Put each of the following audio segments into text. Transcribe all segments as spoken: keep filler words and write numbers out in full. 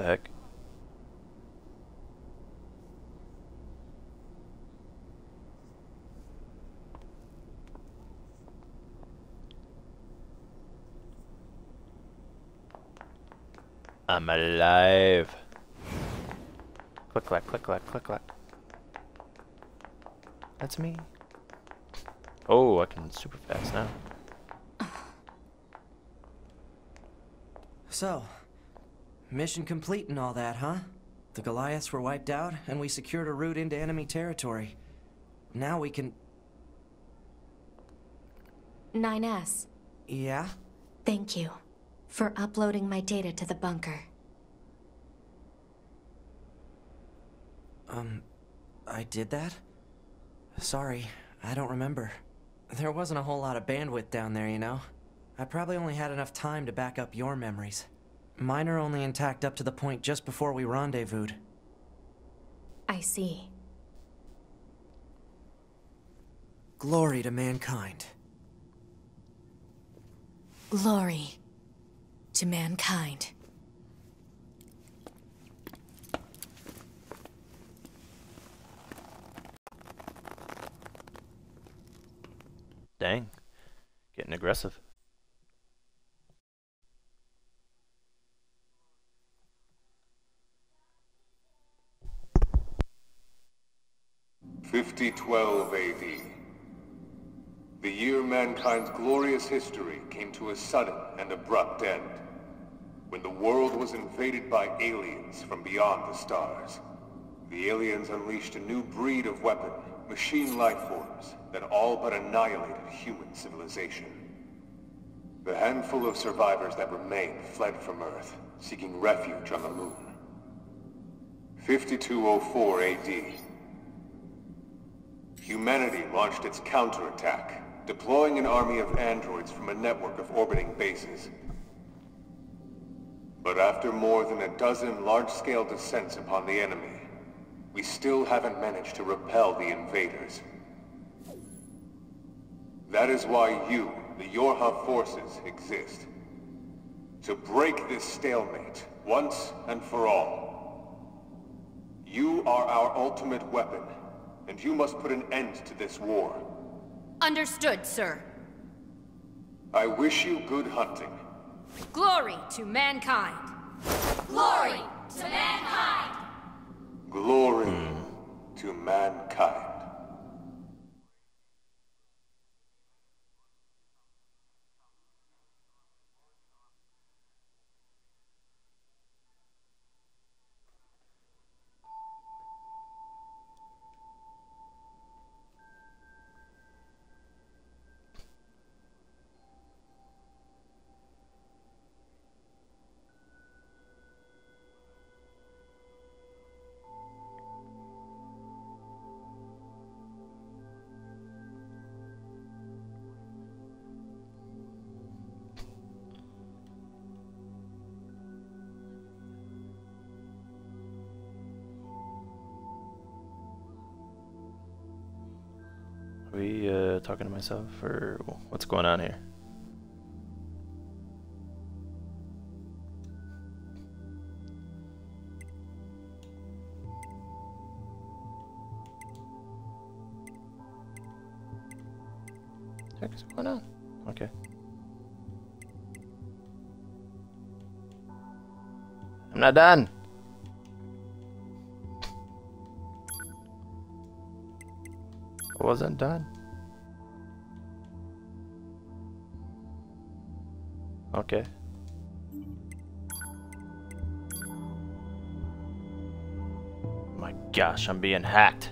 the heck? I'm alive. Click clack, click clack, click clack. That's me. Oh, I can super fast now. So, mission complete and all that, huh? The Goliaths were wiped out, and we secured a route into enemy territory. Now we can... nine S. Yeah? Thank you for uploading my data to the bunker. Um, I did that? Sorry, I don't remember. There wasn't a whole lot of bandwidth down there, you know? I probably only had enough time to back up your memories. Mine are only intact up to the point just before we rendezvoused. I see. Glory to mankind. Glory to mankind. Dang, getting aggressive. fifty twelve A D. The year mankind's glorious history came to a sudden and abrupt end, when the world was invaded by aliens from beyond the stars. The aliens unleashed a new breed of weapon, machine life forms, that all but annihilated human civilization. The handful of survivors that remained fled from Earth, seeking refuge on the moon. fifty-two oh four A D. Humanity launched its counterattack, deploying an army of androids from a network of orbiting bases. But after more than a dozen large-scale descents upon the enemy, we still haven't managed to repel the invaders. That is why you, the Yorha forces, exist. To break this stalemate, once and for all. You are our ultimate weapon, and you must put an end to this war. Understood, sir. I wish you good hunting. Glory to mankind! Glory to mankind! Glory to mankind. We uh, talking to myself, or what's going on here? What the heck is going on? Okay. I'm not done. I wasn't done. Okay. My gosh, I'm being hacked.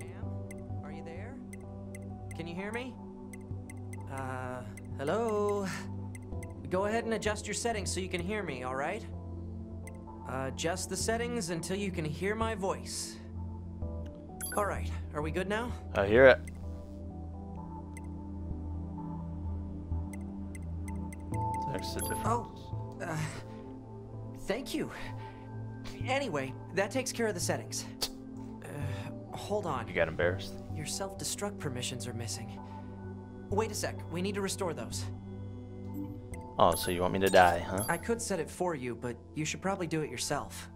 Ma'am, are you there? Can you hear me? Uh, hello? Go ahead and adjust your settings so you can hear me, all right? Uh, adjust the settings until you can hear my voice. All right, are we good now? I hear it. That's the difference. Oh, uh, thank you. Anyway, that takes care of the settings. Uh, hold on. You got embarrassed? Your self-destruct permissions are missing. Wait a sec. We need to restore those. Oh, so you want me to die, huh? I could set it for you, but you should probably do it yourself.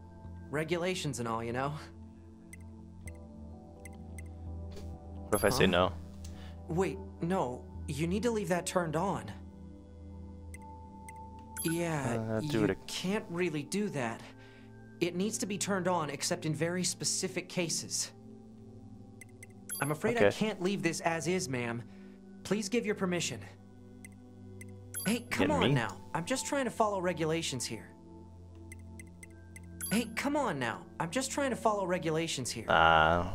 Regulations and all, you know? What if I huh? say no? Wait, no. You need to leave that turned on. Yeah, uh, you it can't really do that. It needs to be turned on except in very specific cases. I'm afraid okay. I can't leave this as is, ma'am. Please give your permission. Hey, come on me? now. I'm just trying to follow regulations here. Hey, come on now. I'm just trying to follow regulations here. Uh,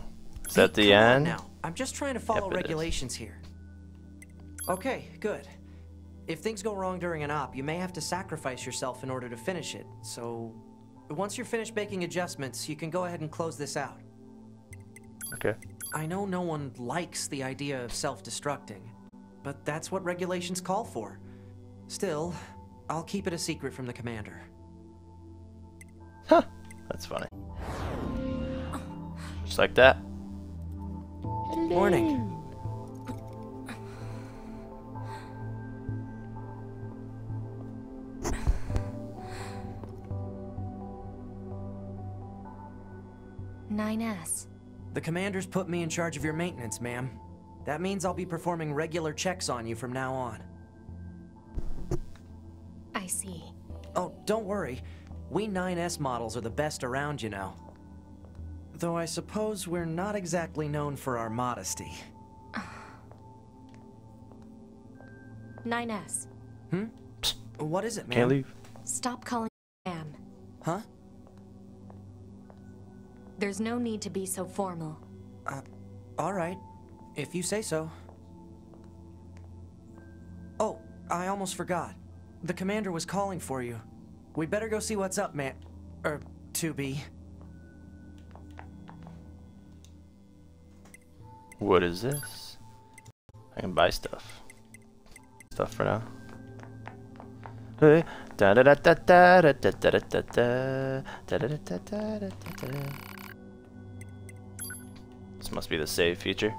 is that hey, the end? Now. I'm just trying to follow yep, regulations is. here. Okay, good. If things go wrong during an op, you may have to sacrifice yourself in order to finish it. So, once you're finished making adjustments, you can go ahead and close this out. Okay. I know no one likes the idea of self-destructing, but that's what regulations call for. Still, I'll keep it a secret from the commander. Huh, that's funny. Just like that. Morning. nine S. The commander's put me in charge of your maintenance, ma'am. That means I'll be performing regular checks on you from now on. I see. Oh, don't worry. We nine S models are the best around, you know. Though I suppose we're not exactly known for our modesty. nine S. Hmm? What is it, ma'am? Can't leave. Stop calling me ma'am. Huh? There's no need to be so formal. Uh, all right. If you say so. Oh, I almost forgot. The commander was calling for you. We better go see what's up, man. Er, two B. What is this? I can buy stuff. Stuff for now. Hey. Da da da da da da da da da da da da da da da da da. This must be the save feature.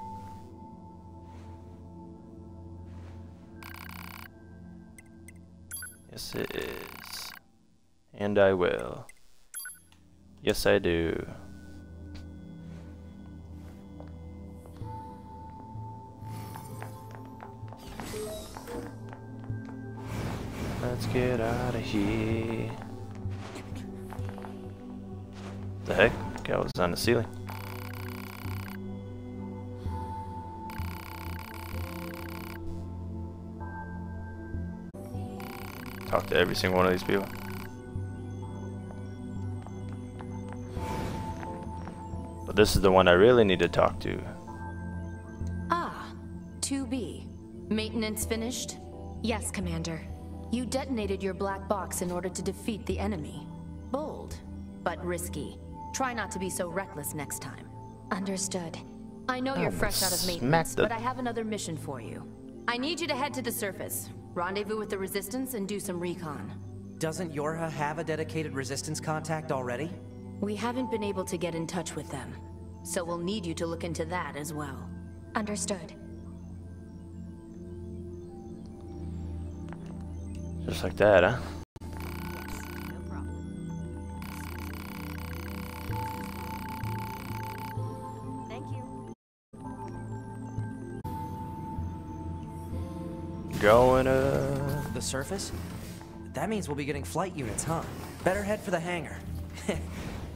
Yes, it is. And I will. Yes, I do. Let's get out of here. The heck? Okay, I was on the ceiling. Talk to every single one of these people. But this is the one I really need to talk to. Ah, two B. Maintenance finished? Yes, Commander. You detonated your black box in order to defeat the enemy. Bold, but risky. Try not to be so reckless next time. Understood. I know you're fresh out of maintenance, but I have another mission for you. I need you to head to the surface. Rendezvous with the Resistance and do some recon. Doesn't Yorha have a dedicated Resistance contact already? We haven't been able to get in touch with them, so we'll need you to look into that as well. Understood. Just like that, huh? Yes, no problem. Thank you. Going up the surface? That means we'll be getting flight units, huh? Better head for the hangar.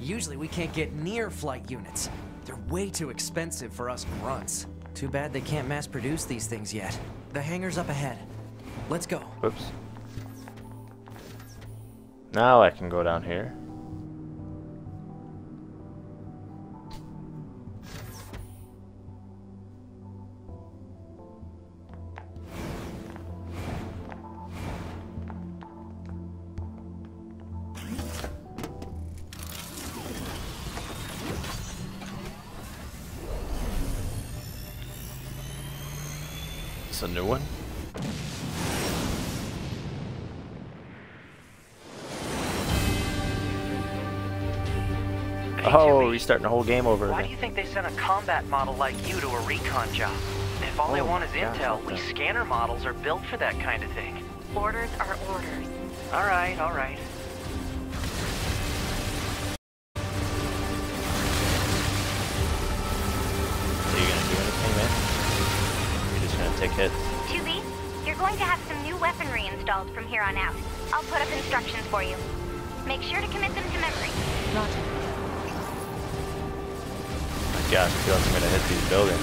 Usually we can't get near flight units. They're way too expensive for us grunts. Too bad they can't mass produce these things yet. The hangar's up ahead. Let's go. Oops. Now I can go down here. It's a new one. Oh, restarting the whole game over again. Why do you think they sent a combat model like you to a recon job? If all oh, they want is gosh, intel, we scanner models are built for that kind of thing. Orders are orders. All right, all right. So you're gonna do anything, man? You're just gonna take hits. two B, you're going to have some new weaponry installed from here on out. I'll put up instructions for you. Make sure to commit them to memory. Roger. Oh my gosh, I feel like I'm gonna hit these buildings.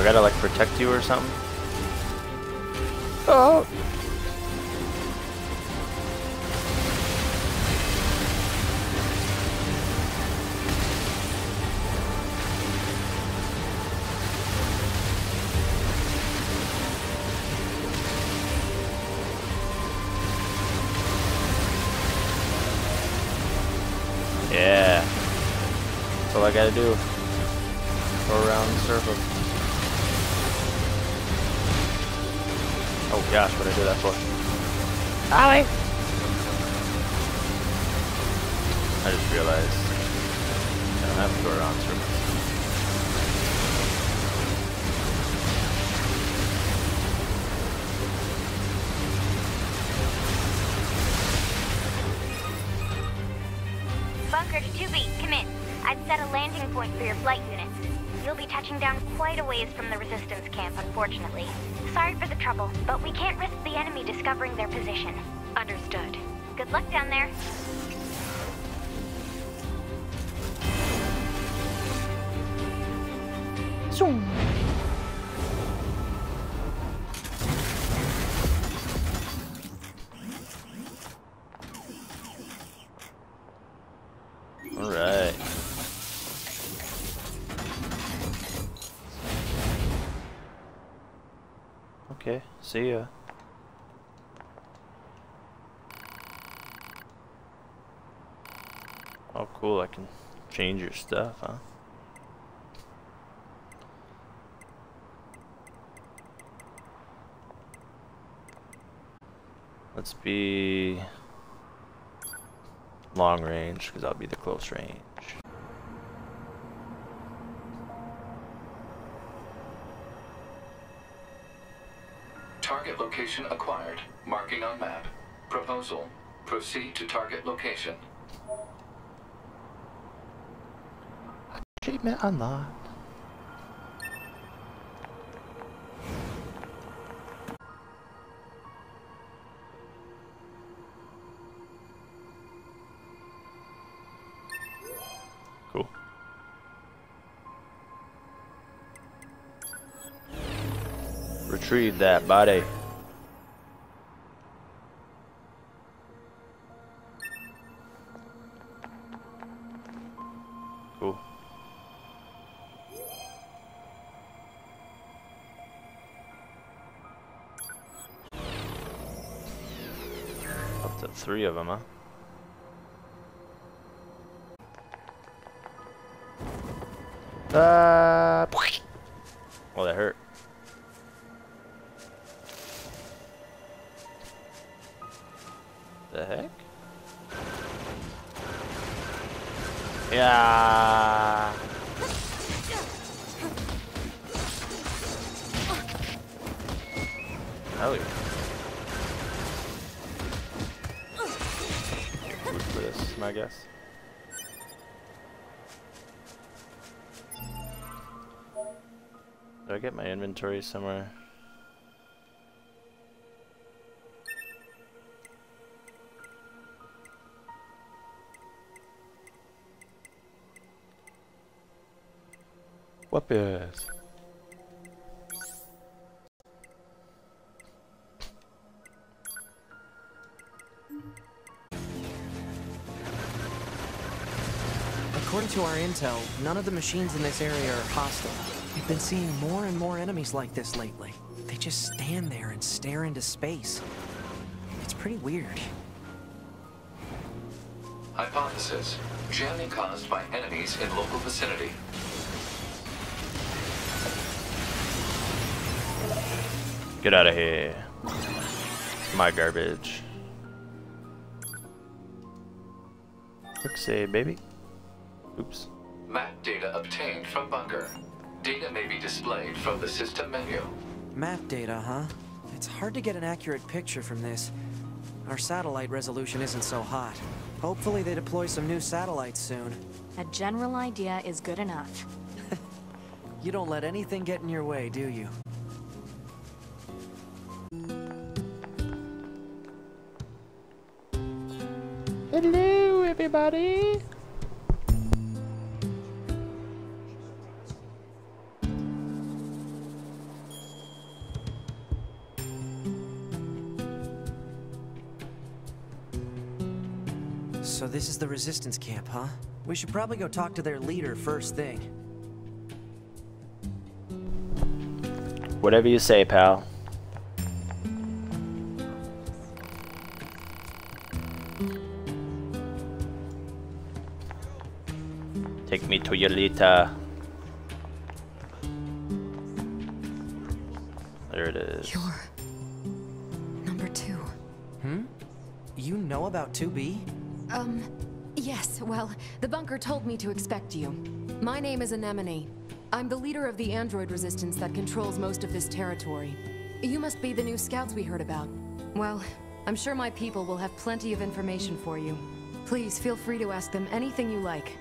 I gotta like protect you or something. Oh. Yeah. That's all I gotta do. Go around and circle. Oh gosh, what did I do that for? Ollie! I just realized I don't have to go around circles. Bunker to two B, come in. I've set a landing point for your flight unit. You'll be touching down quite a ways from the resistance camp, unfortunately. Sorry for the trouble, but we can't risk the enemy discovering their position. Understood. Good luck down there. Zoom. All right. Okay, see ya. Oh cool, I can change your stuff, huh? Let's be long range, because I'll be the close range. Target location acquired. Marking on map. Proposal. Proceed to target location. Achievement unlocked. Cool. Retrieve that body. Cool. Up to three of them, huh? Uh, well, that hurt. The heck? Yeah. Oh yeah. Good for this, my guess. Did I get my inventory somewhere? Whoopers. According to our intel, none of the machines in this area are hostile. We've been seeing more and more enemies like this lately. They just stand there and stare into space. It's pretty weird. Hypothesis: jamming caused by enemies in local vicinity. Get out of here. My garbage. Quick save, baby. Oops. Map data obtained from bunker. Data may be displayed from the system menu. Map data, huh? It's hard to get an accurate picture from this. Our satellite resolution isn't so hot. Hopefully they deploy some new satellites soon. A general idea is good enough. You don't let anything get in your way, do you? Hello, everybody! So this is the resistance camp, huh? We should probably go talk to their leader first thing. Whatever you say, pal. Take me to Yolita. There it is. You're number two. Hmm? You know about two B? Um, yes, well, the bunker told me to expect you. My name is Anemone. I'm the leader of the android resistance that controls most of this territory. You must be the new scouts we heard about. Well, I'm sure my people will have plenty of information for you. Please feel free to ask them anything you like.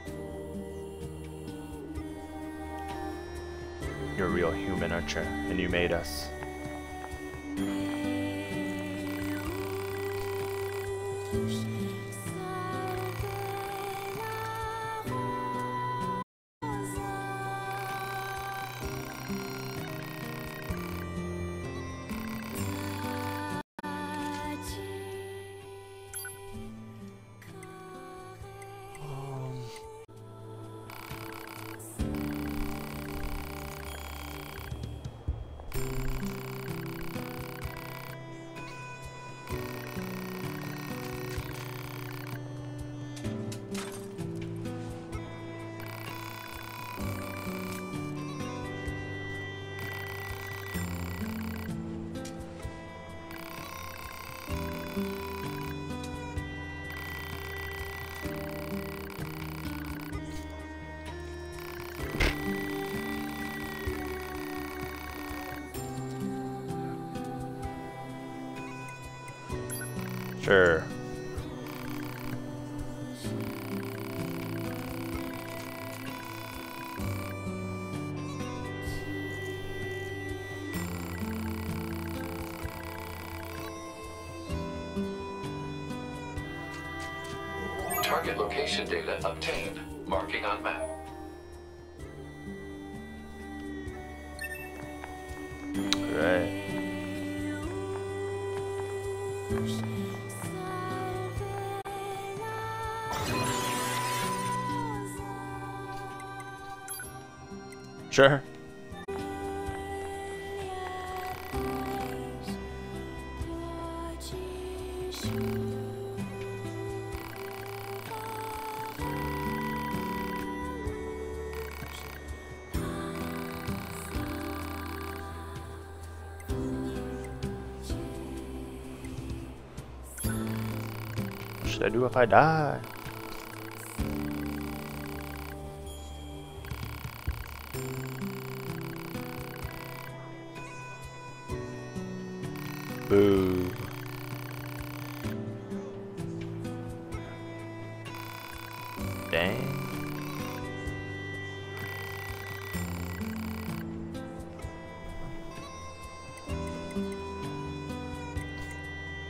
You're a real human, aren't you? And you made us. Sure. Target location data obtained. Marking on map. All right. Sure. What should I do if I die? Boo. Dang.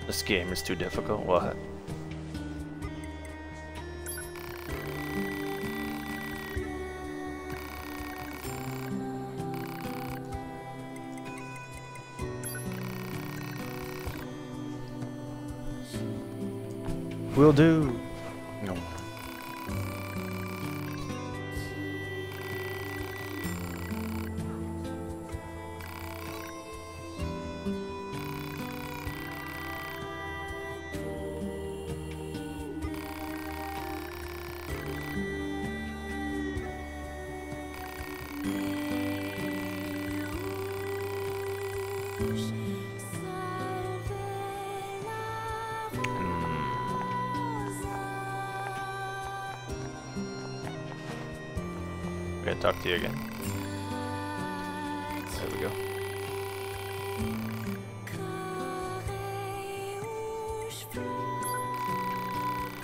This game is too difficult. What? Will do. No. Talk to you again.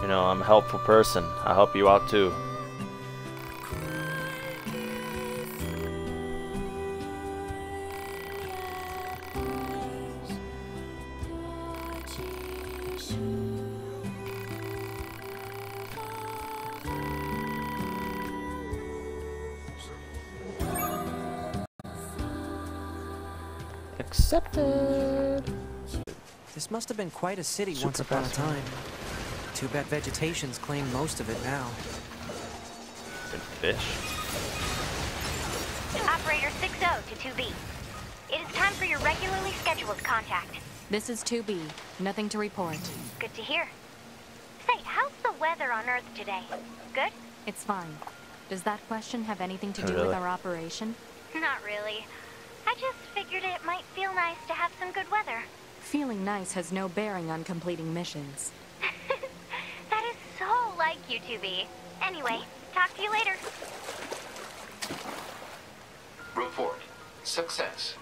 You know, I'm a helpful person. I'll help you out too. Accepted. This must have been quite a city once upon a time. Too bad vegetation's claimed most of it now. Good fish. Operator six zero to two B. It is time for your regularly scheduled contact. This is two B. Nothing to report. Good to hear. Say, how's the weather on Earth today? Good? It's fine. Does that question have anything to do with our operation? Not really. I just figured it might feel nice to have some good weather. Feeling nice has no bearing on completing missions. That is so like you, two B. Anyway, talk to you later. Report. Success.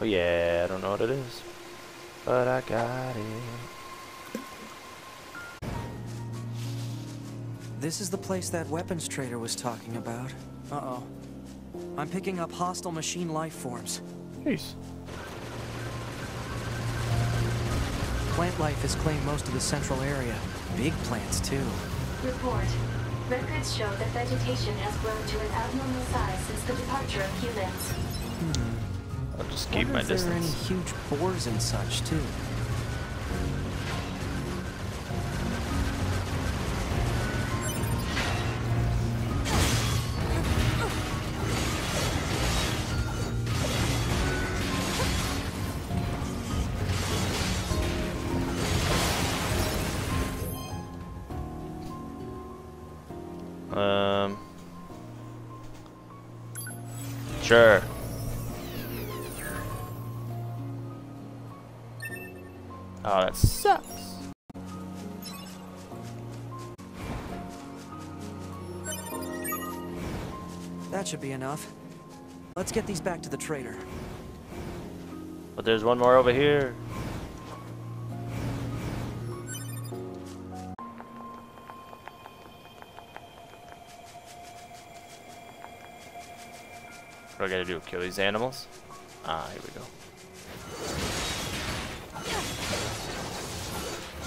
Oh yeah, I don't know what it is, but I got it. This is the place that weapons trader was talking about. Uh-oh. I'm picking up hostile machine life forms. Jeez. Plant life has claimed most of the central area. Big plants, too. Report. Records show that vegetation has grown to an abnormal size since the departure of humans. Hmm. I'll just keep my distance. There are any huge boars and such, too. Um. Sure. Oh, that sucks. That should be enough. Let's get these back to the trader. But there's one more over here. What do I gotta do? Kill these animals? Ah, here we go.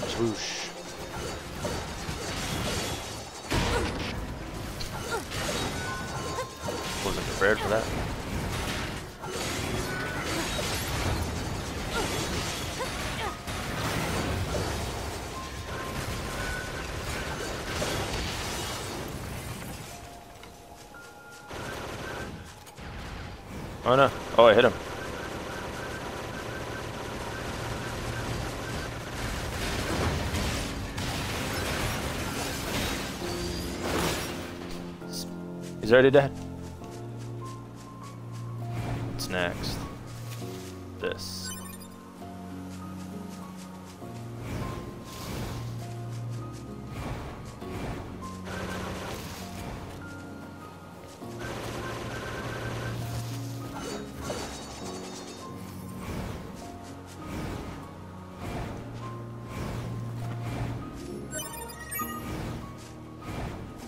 Swoosh. Wasn't prepared for that. Oh no. Oh, I hit him. He's already dead. What's next? This.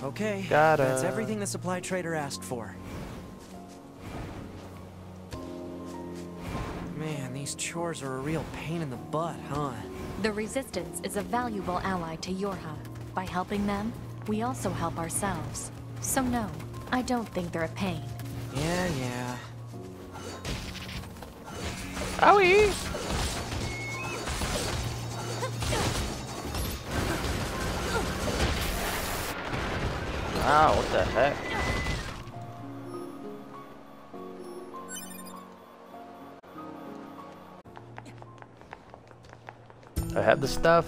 Okay, that's everything the supply trader asked for. Man, these chores are a real pain in the butt, huh? The Resistance is a valuable ally to Yorha. By helping them, we also help ourselves. So no, I don't think they're a pain. Yeah, yeah. Owie! Wow, what the heck? I have the stuff.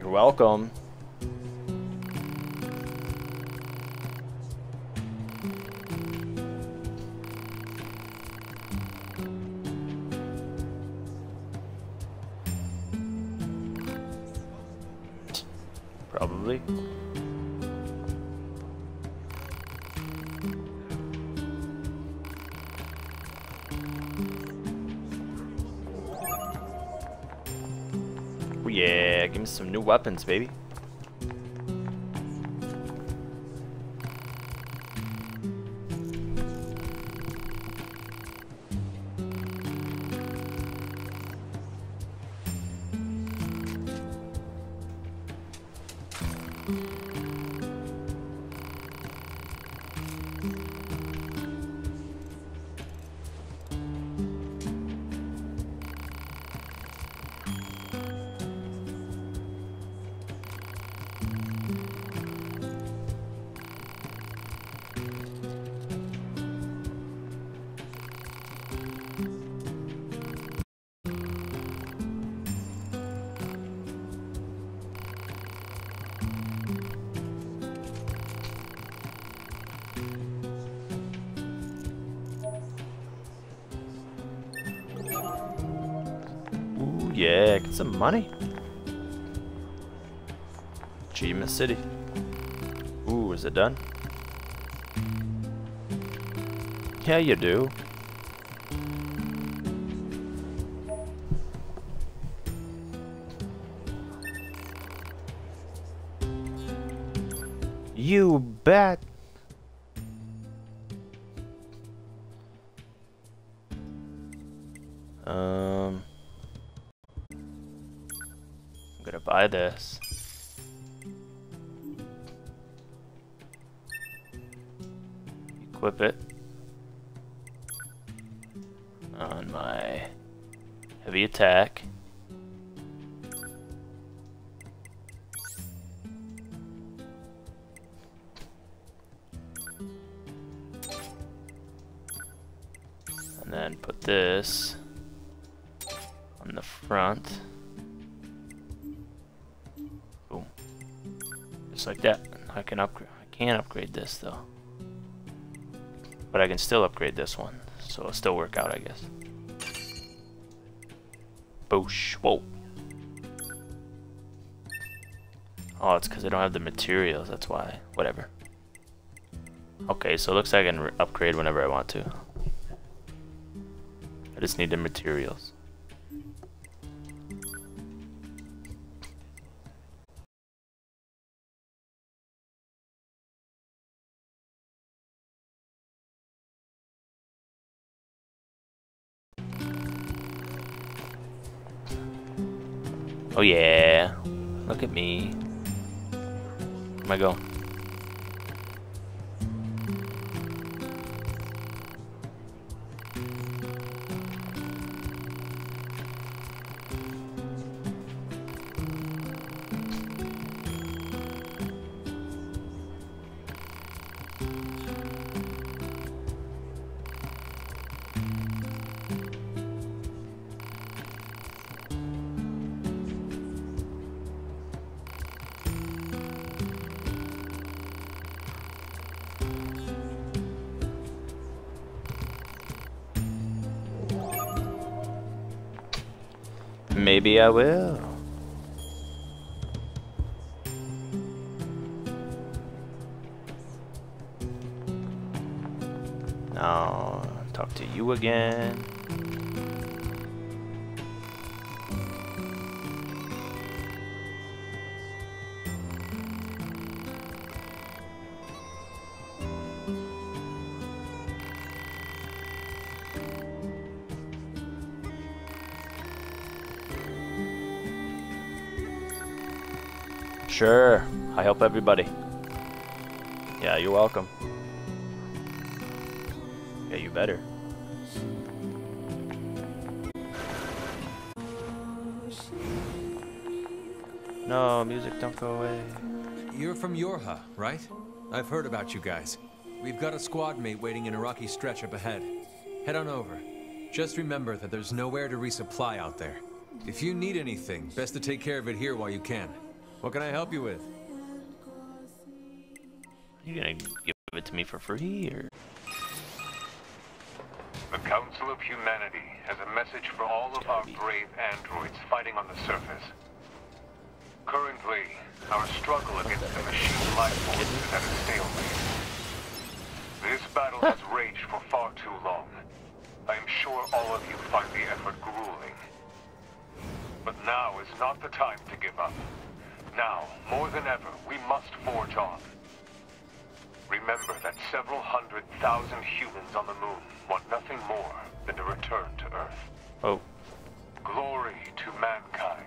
You're welcome. probably. Oh yeah, give me some new weapons, baby. Yeah, get some money. Achievement City. Ooh, is it done? Yeah, you do. You bet. Um... I'm gonna buy this. Equip it on my heavy attack. And then put this on the front. Just like that. I can upgrade. I can't upgrade this though, but I can still upgrade this one, so it'll still work out, I guess. Boosh! Whoa! Oh, it's because I don't have the materials. That's why. Whatever. Okay, so it looks like I can upgrade whenever I want to. I just need the materials. Oh yeah, look at me. Where am I going? Maybe I will. Now, talk to you again. Sure, I help everybody. Yeah, you're welcome. Yeah, you better. No, music, don't go away. You're from Yorha, right? I've heard about you guys. We've got a squad mate waiting in a rocky stretch up ahead. Head on over. Just remember that there's nowhere to resupply out there. If you need anything, best to take care of it here while you can. What can I help you with? You're gonna give it to me for free, or? The Council of Humanity has a message for all of our brave androids fighting on the surface. Currently, our struggle against the machine life force is at a stalemate. This battle has raged for far too long. I am sure all of you find the effort grueling. But now is not the time to give up. Now, more than ever, we must forge on. Remember that several hundred thousand humans on the moon want nothing more than a return to Earth. Oh. Glory to mankind.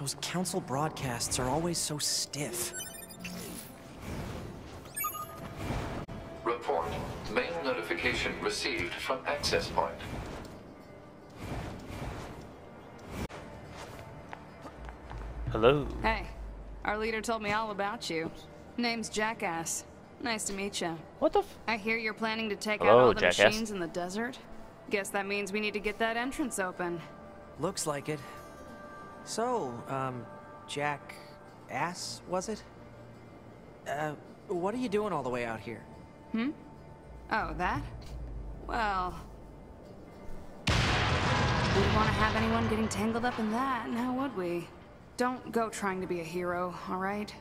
Those council broadcasts are always so stiff. Report. Mail notification received from access point. Hello. Hey. Our leader told me all about you. Name's Jackass. Nice to meet you. What the f- I hear you're planning to take Hello, out all the Jackass. machines in the desert. Guess that means we need to get that entrance open. Looks like it. So, um, Jackass, was it? Uh, what are you doing all the way out here? Hmm? Oh, that? Well... wouldn't want to have anyone getting tangled up in that, now would we? Don't go trying to be a hero, alright?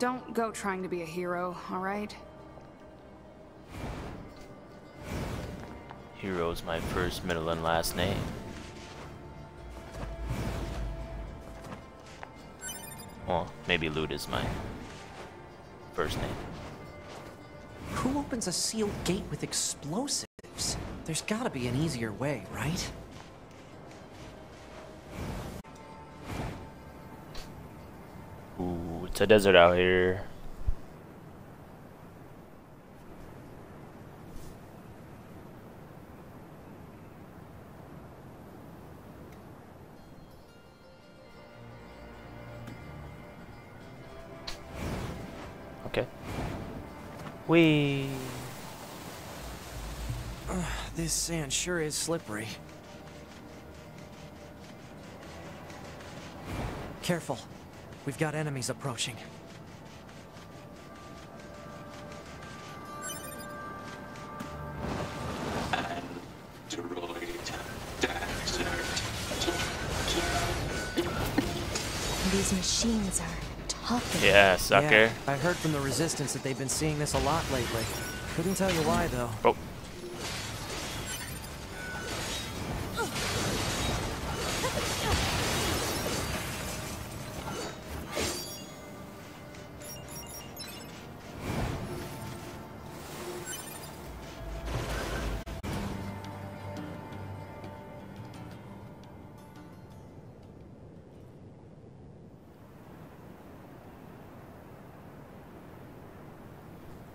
Don't go trying to be a hero, alright? Hero's my first, middle, and last name. Well, maybe Loot is my first name. Who opens a sealed gate with explosives? There's gotta be an easier way, right? Ooh, it's a desert out here. Whee! Uh, this sand sure is slippery. Careful. We've got enemies approaching. These machines are... Yeah, sucker. Yeah, I heard from the Resistance that they've been seeing this a lot lately. Couldn't tell you why, though. Oh.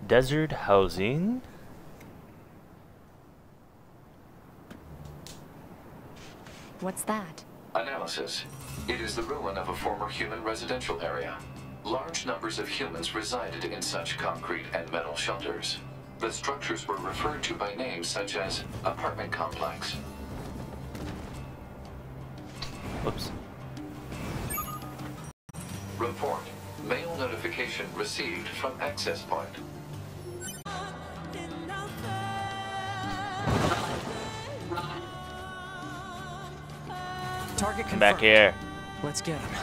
Desert housing. What's that? Analysis. It is the ruin of a former human residential area. Large numbers of humans resided in such concrete and metal shelters. The structures were referred to by names such as apartment complex. Whoops. Report. Mail notification received from access point. Target confirmed. Back here. Let's get him.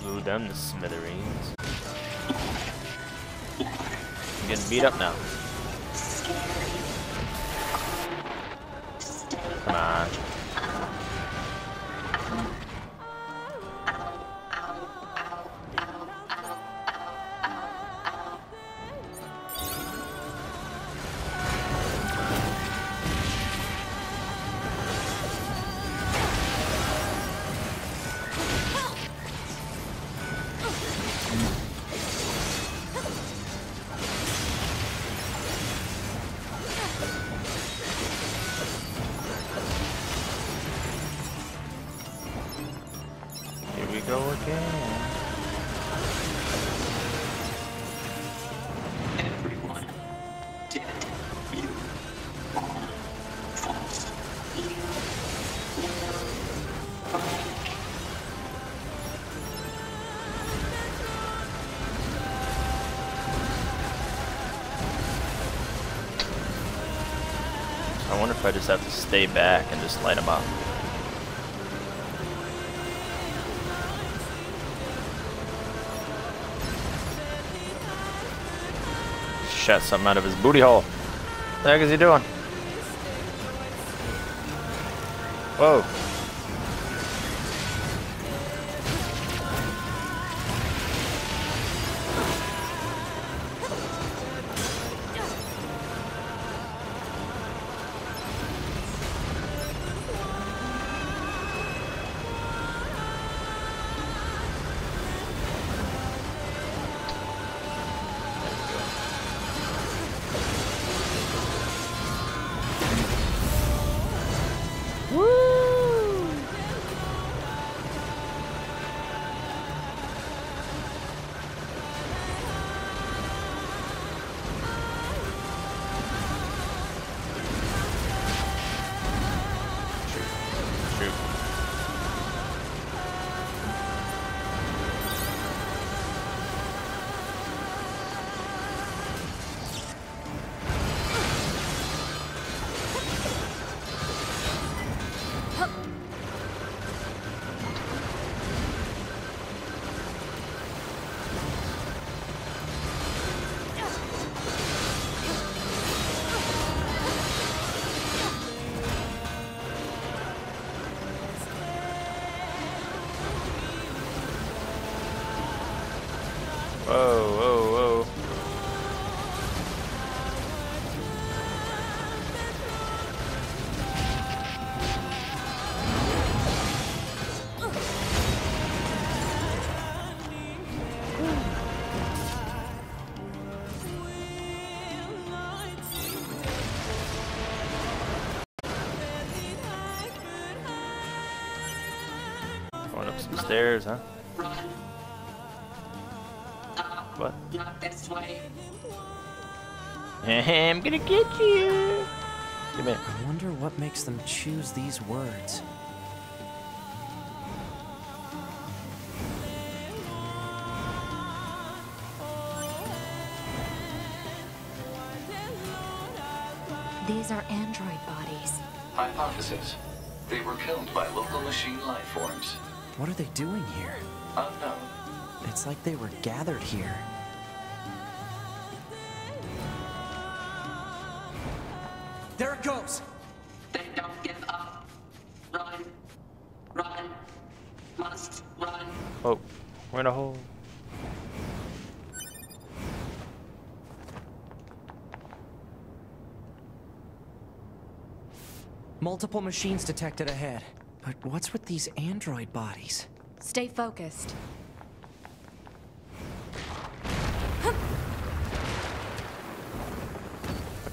Blew them to smithereens. I'm getting beat up now. Come on. I wonder if I just have to stay back and just light them up. Shot something out of his booty hole. What the heck is he doing? Whoa. Whoa, whoa, whoa. Going up some stairs, huh? What? Not this way. I'm gonna get you. Give me. I wonder what makes them choose these words. These are android bodies. Hypothesis. They were killed by local machine life forms. What are they doing here? Unknown. It's like they were gathered here. There it goes! They don't give up. Run. Run. Must run. Oh, we're in a hole. Multiple machines detected ahead. But what's with these android bodies? Stay focused.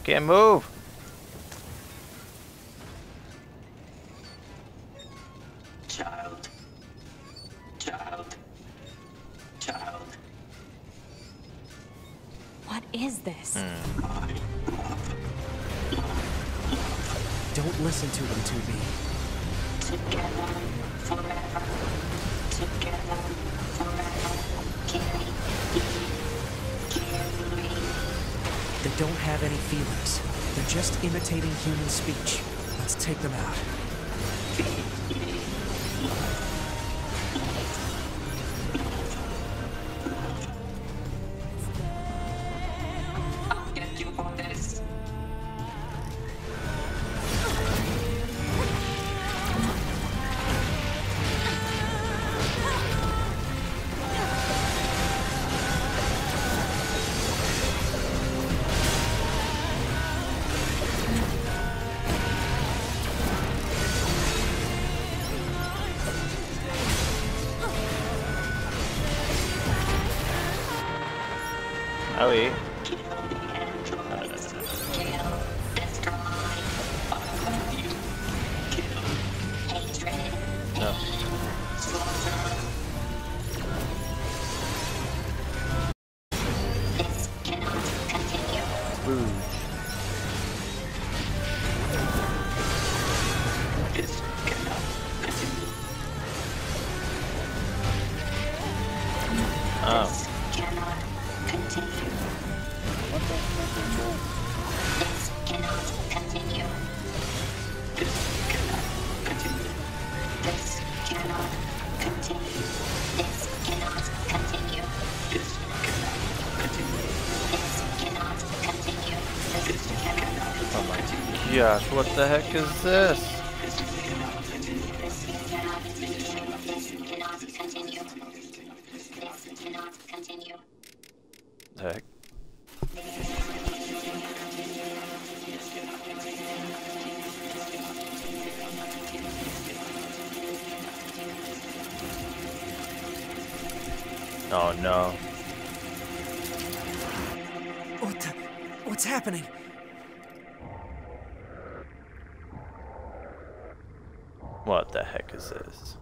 Can't move. Child. Child. Child. What is this? Mm. Don't listen to them, two B. Together forever. Together forever. Carry me. Carry me. They don't have any feelings. They're just imitating human speech. Let's take them out. I'll get you for this. Kill the androids. Kill, destroy, all you. Kill, hatred, hate, slaughter. This cannot continue. Ooh. This cannot continue. Oh. This cannot continue. This cannot continue. Oh my gosh, what the heck is this? Heck. Oh no. What the, what's happening? What the heck is this?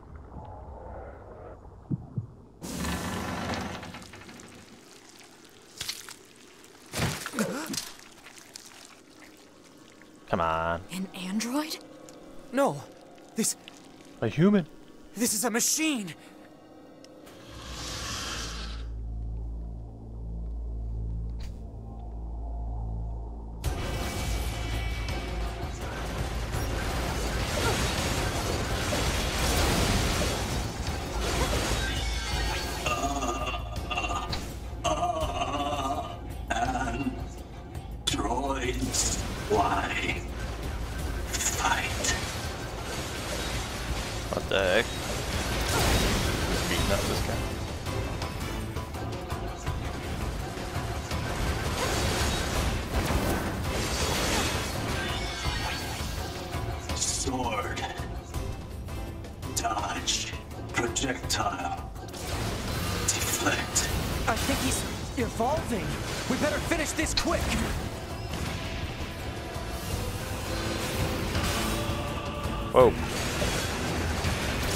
Come on. An android? No. This... A human. This is a machine.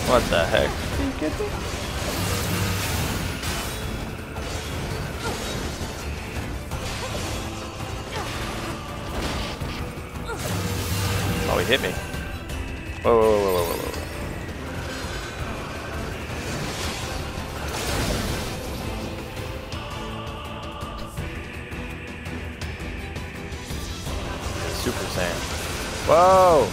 What the heck? Are you kidding me? Oh, he hit me. Whoa, whoa, whoa, whoa, whoa, whoa. Super Saiyan. Whoa!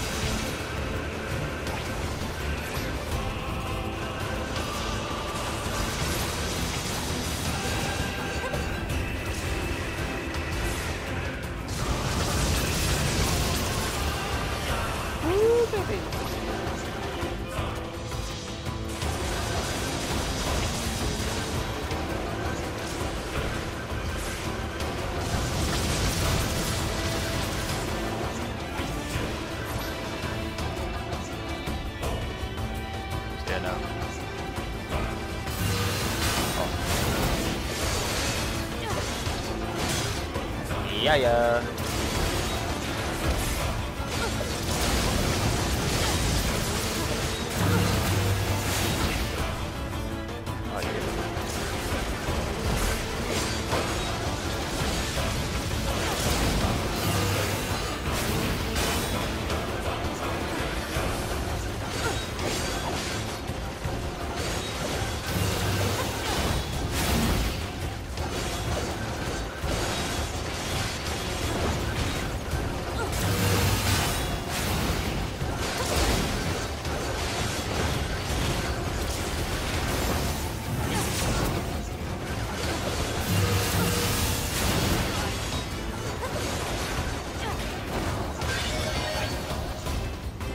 Yeah, yeah.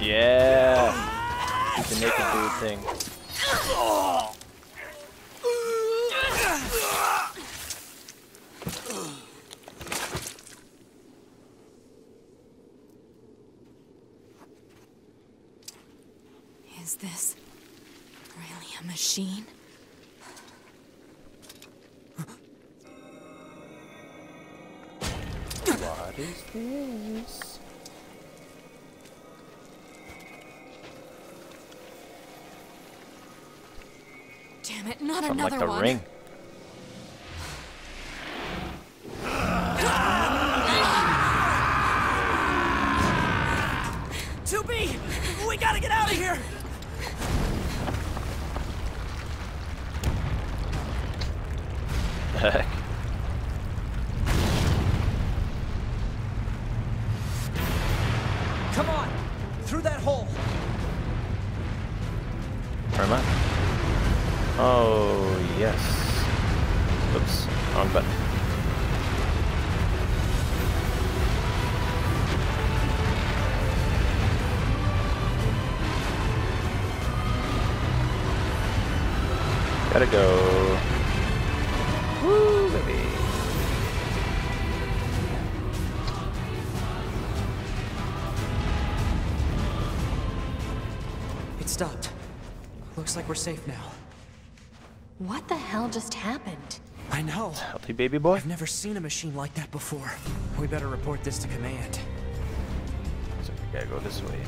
Yeah, the naked dude thing. Is this really a machine? What is this? It, not something another like the one. Ring. two B, we gotta get out of here. Heck. Come on, through that hole. Where am I? Oh, yes. Oops, wrong button. Let it go. Woo, baby. It stopped. Looks like we're safe now. What the hell just happened? I know. Healthy baby boy. I've never seen a machine like that before. We better report this to command. So we gotta go this way.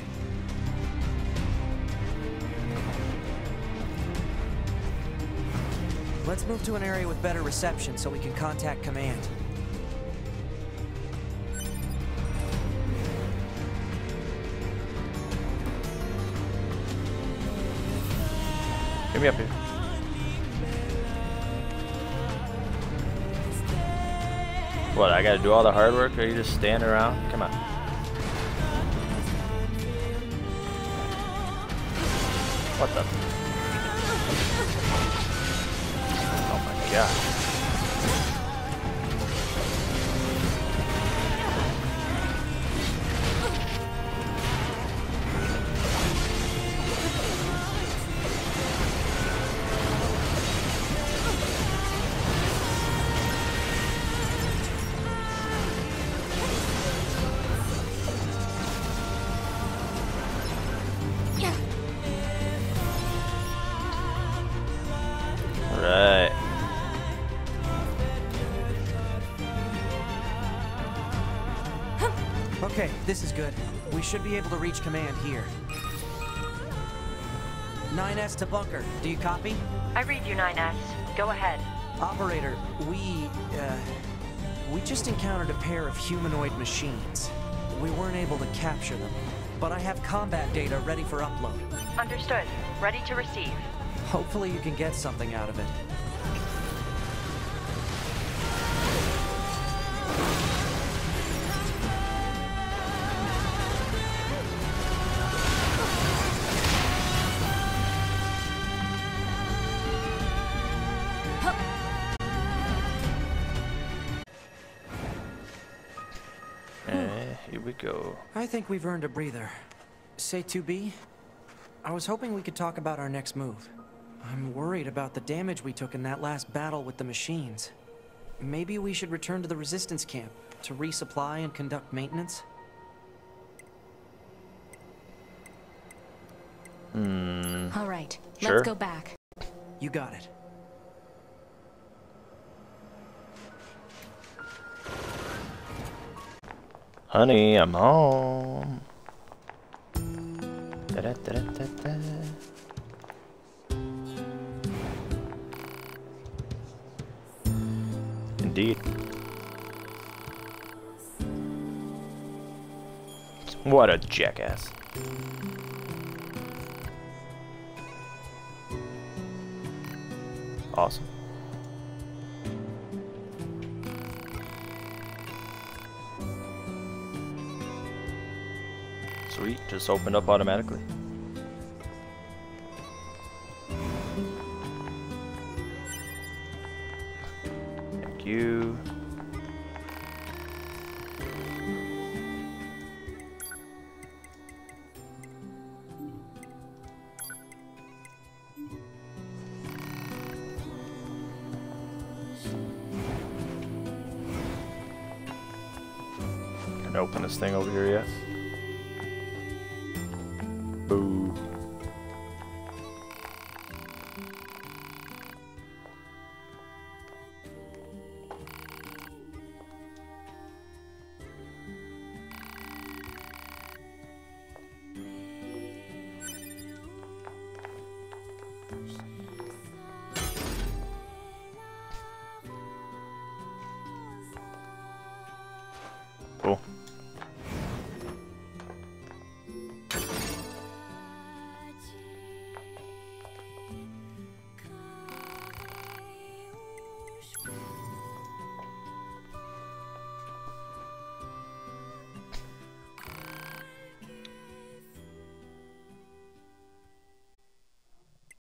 Let's move to an area with better reception so we can contact command. Get me up here. What, I gotta do all the hard work or you just stand around? Come on. What the? Oh my god. Okay, this is good. We should be able to reach command here. nine S to bunker. Do you copy? I read you, nine S. Go ahead. Operator, we, uh, we just encountered a pair of humanoid machines. We weren't able to capture them, but I have combat data ready for upload. Understood. Ready to receive. Hopefully you can get something out of it. Go. I think we've earned a breather. Say two B, I was hoping we could talk about our next move. I'm worried about the damage we took in that last battle with the machines. Maybe we should return to the resistance camp to resupply and conduct maintenance? Hmm. All right, sure. Let's go back. You got it. Honey, I'm home. Da -da -da -da -da -da. Indeed. What a jackass. Awesome. Sweet, just opened up automatically. Thank you. Can I open this thing over here yet? Boo.